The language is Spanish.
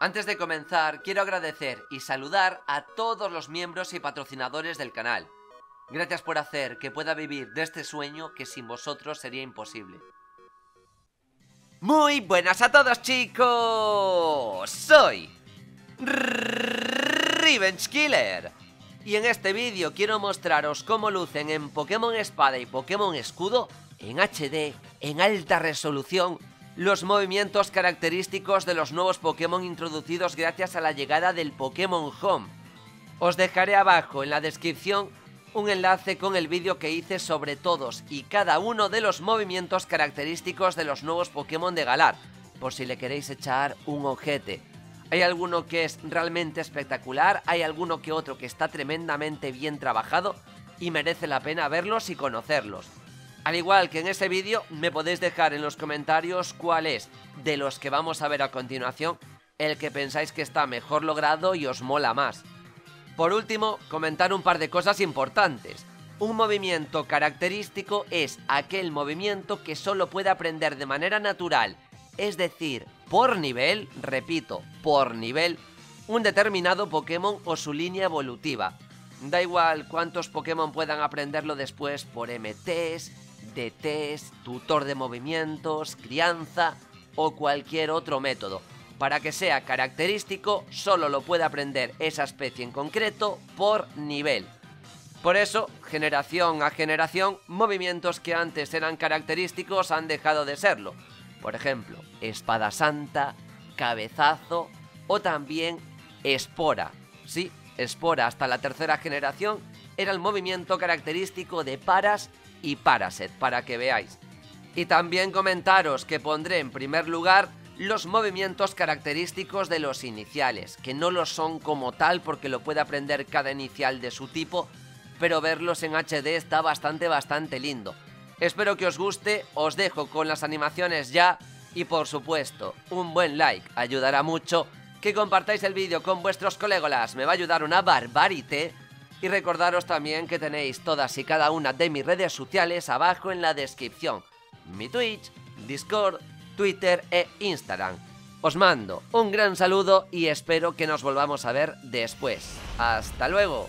Antes de comenzar, quiero agradecer y saludar a todos los miembros y patrocinadores del canal. Gracias por hacer que pueda vivir de este sueño que sin vosotros sería imposible. Muy buenas a todos, chicos. Soy Revenge Killer y en este vídeo quiero mostraros cómo lucen en Pokémon Espada y Pokémon Escudo en HD, en alta resolución, los movimientos característicos de los nuevos Pokémon introducidos gracias a la llegada del Pokémon Home. Os dejaré abajo en la descripción un enlace con el vídeo que hice sobre todos y cada uno de los movimientos característicos de los nuevos Pokémon de Galar, por si le queréis echar un ojete. Hay alguno que es realmente espectacular, hay alguno que otro que está tremendamente bien trabajado y merece la pena verlos y conocerlos. Al igual que en ese vídeo, me podéis dejar en los comentarios cuál es, de los que vamos a ver a continuación, el que pensáis que está mejor logrado y os mola más. Por último, comentar un par de cosas importantes. Un movimiento característico es aquel movimiento que solo puede aprender de manera natural, es decir, por nivel, repito, por nivel, un determinado Pokémon o su línea evolutiva. Da igual cuántos Pokémon puedan aprenderlo después por MTs, DTs, tutor de movimientos, crianza o cualquier otro método. Para que sea característico, solo lo puede aprender esa especie en concreto por nivel. Por eso, generación a generación, movimientos que antes eran característicos han dejado de serlo. Por ejemplo, espada santa, cabezazo o también espora. Sí, espora hasta la tercera generación era el movimiento característico de Paras y Paraset, para que veáis. Y también comentaros que pondré en primer lugar los movimientos característicos de los iniciales, que no lo son como tal porque lo puede aprender cada inicial de su tipo, pero verlos en HD está bastante lindo. Espero que os guste, os dejo con las animaciones ya y por supuesto, un buen like ayudará mucho, que compartáis el vídeo con vuestros colegas, me va a ayudar una barbarité, y recordaros también que tenéis todas y cada una de mis redes sociales abajo en la descripción, mi Twitch, Discord, Twitter e Instagram. Os mando un gran saludo y espero que nos volvamos a ver después. ¡Hasta luego!